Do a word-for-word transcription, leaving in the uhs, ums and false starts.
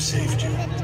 saved you.